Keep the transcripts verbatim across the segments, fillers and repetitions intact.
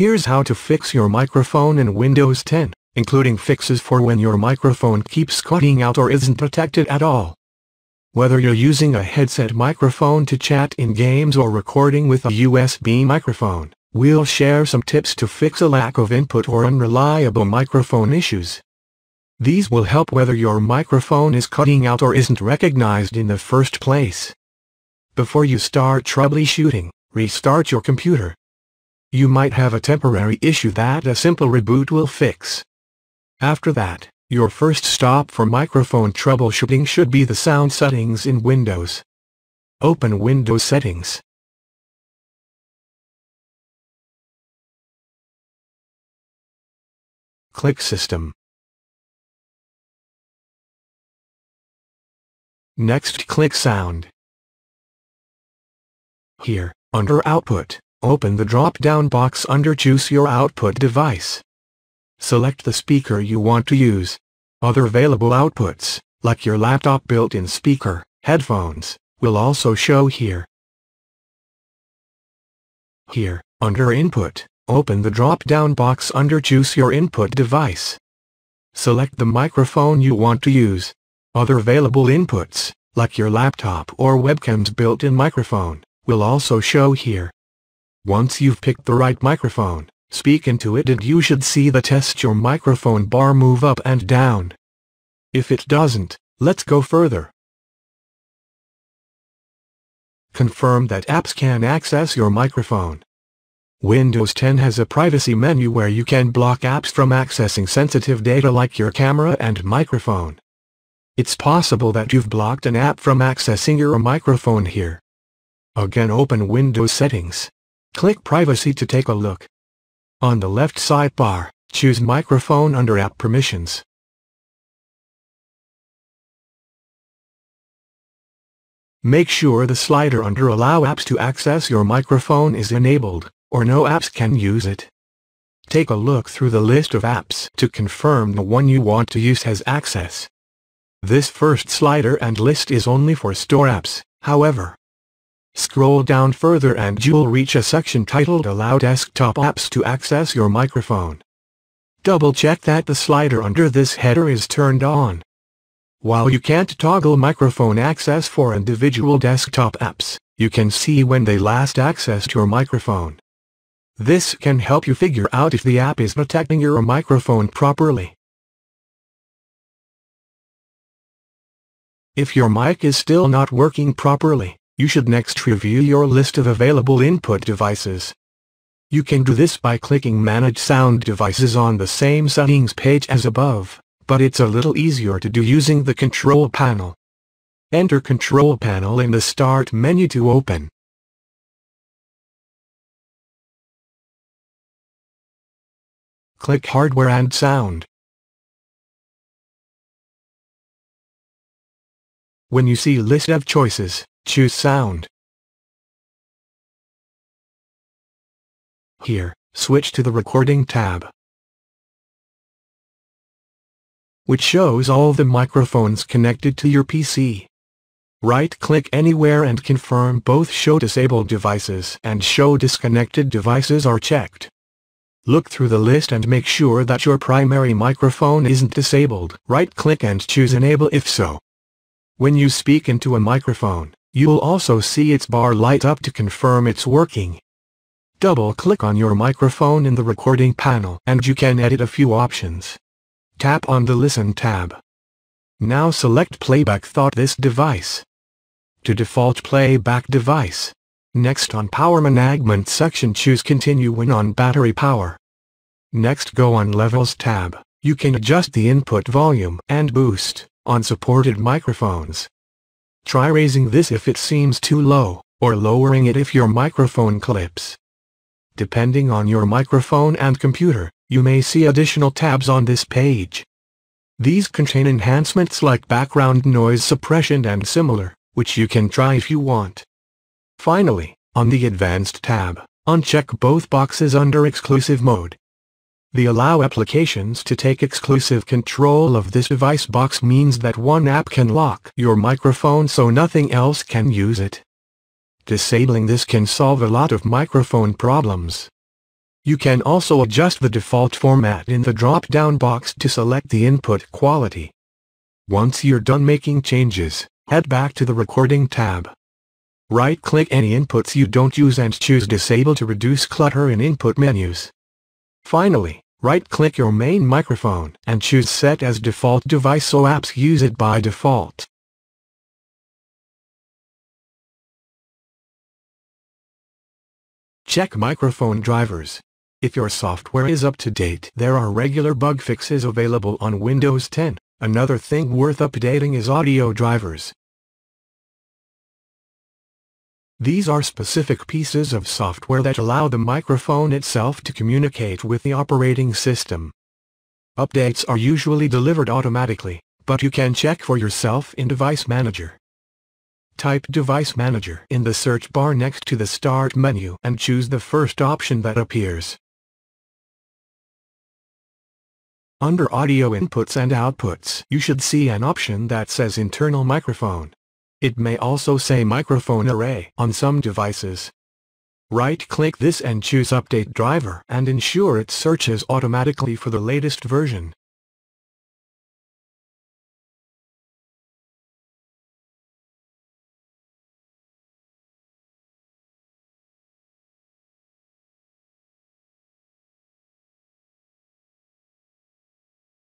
Here's how to fix your microphone in Windows ten, including fixes for when your microphone keeps cutting out or isn't protected at all. Whether you're using a headset microphone to chat in games or recording with a U S B microphone, we'll share some tips to fix a lack of input or unreliable microphone issues. These will help whether your microphone is cutting out or isn't recognized in the first place. Before you start troubleshooting, restart your computer. You might have a temporary issue that a simple reboot will fix. After that, your first stop for microphone troubleshooting should be the sound settings in Windows. Open Windows Settings. Click System. Next, click Sound. Here, under Output, open the drop-down box under Choose Your Output Device. Select the speaker you want to use. Other available outputs, like your laptop built-in speaker, headphones, will also show here. Here, under Input, open the drop-down box under Choose Your Input Device. Select the microphone you want to use. Other available inputs, like your laptop or webcam's built-in microphone, will also show here. Once you've picked the right microphone, speak into it and you should see the Test Your Microphone bar move up and down. If it doesn't, let's go further. Confirm that apps can access your microphone. Windows ten has a privacy menu where you can block apps from accessing sensitive data like your camera and microphone. It's possible that you've blocked an app from accessing your microphone here. Again, open Windows Settings. Click Privacy to take a look. On the left sidebar, choose Microphone under App Permissions. Make sure the slider under Allow Apps to Access Your Microphone is enabled, or no apps can use it. Take a look through the list of apps to confirm the one you want to use has access. This first slider and list is only for store apps, however. Scroll down further and you'll reach a section titled Allow Desktop Apps to Access Your Microphone. Double-check that the slider under this header is turned on. While you can't toggle microphone access for individual desktop apps, you can see when they last accessed your microphone. This can help you figure out if the app is protecting your microphone properly. If your mic is still not working properly, you should next review your list of available input devices. You can do this by clicking Manage Sound Devices on the same settings page as above, but it's a little easier to do using the Control Panel. Enter Control Panel in the Start menu to open. Click Hardware and Sound. When you see List of Choices, choose Sound. Here, switch to the Recording tab, which shows all the microphones connected to your P C. Right-click anywhere and confirm both Show Disabled Devices and Show Disconnected Devices are checked. Look through the list and make sure that your primary microphone isn't disabled. Right-click and choose Enable if so. When you speak into a microphone, you'll also see its bar light up to confirm it's working. Double-click on your microphone in the Recording Panel and you can edit a few options. Tap on the Listen tab. Now select Playback Thought This Device to Default Playback Device. Next, on Power Management section, choose Continue when on Battery Power. Next, go on Levels tab. You can adjust the input volume and boost on supported microphones. Try raising this if it seems too low, or lowering it if your microphone clips. Depending on your microphone and computer, you may see additional tabs on this page. These contain enhancements like background noise suppression and similar, which you can try if you want. Finally, on the Advanced tab, uncheck both boxes under Exclusive Mode. The Allow Applications to Take Exclusive Control of This Device box means that one app can lock your microphone so nothing else can use it. Disabling this can solve a lot of microphone problems. You can also adjust the default format in the drop-down box to select the input quality. Once you're done making changes, head back to the Recording tab. Right-click any inputs you don't use and choose Disable to reduce clutter in input menus. Finally, right-click your main microphone and choose Set as Default Device so apps use it by default. Check microphone drivers. If your software is up to date, there are regular bug fixes available on Windows ten. Another thing worth updating is audio drivers. These are specific pieces of software that allow the microphone itself to communicate with the operating system. Updates are usually delivered automatically, but you can check for yourself in Device Manager. Type Device Manager in the search bar next to the Start menu and choose the first option that appears. Under Audio Inputs and Outputs, you should see an option that says Internal Microphone. It may also say Microphone Array on some devices. Right-click this and choose Update Driver and ensure it searches automatically for the latest version.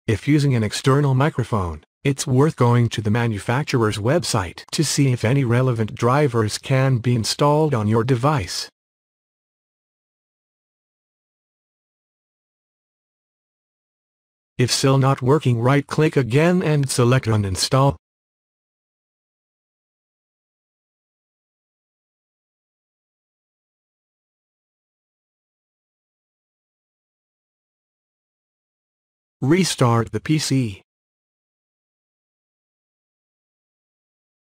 If using an external microphone, it's worth going to the manufacturer's website to see if any relevant drivers can be installed on your device. If still not working, right-click again and select Uninstall. Restart the P C.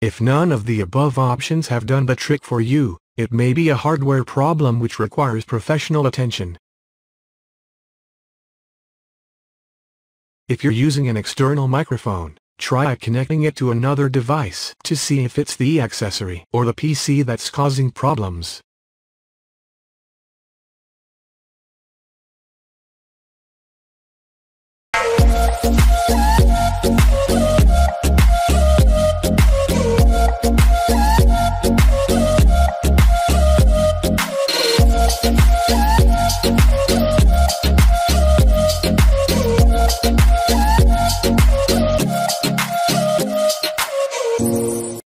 If none of the above options have done the trick for you, it may be a hardware problem which requires professional attention. If you're using an external microphone, try connecting it to another device to see if it's the accessory or the P C that's causing problems.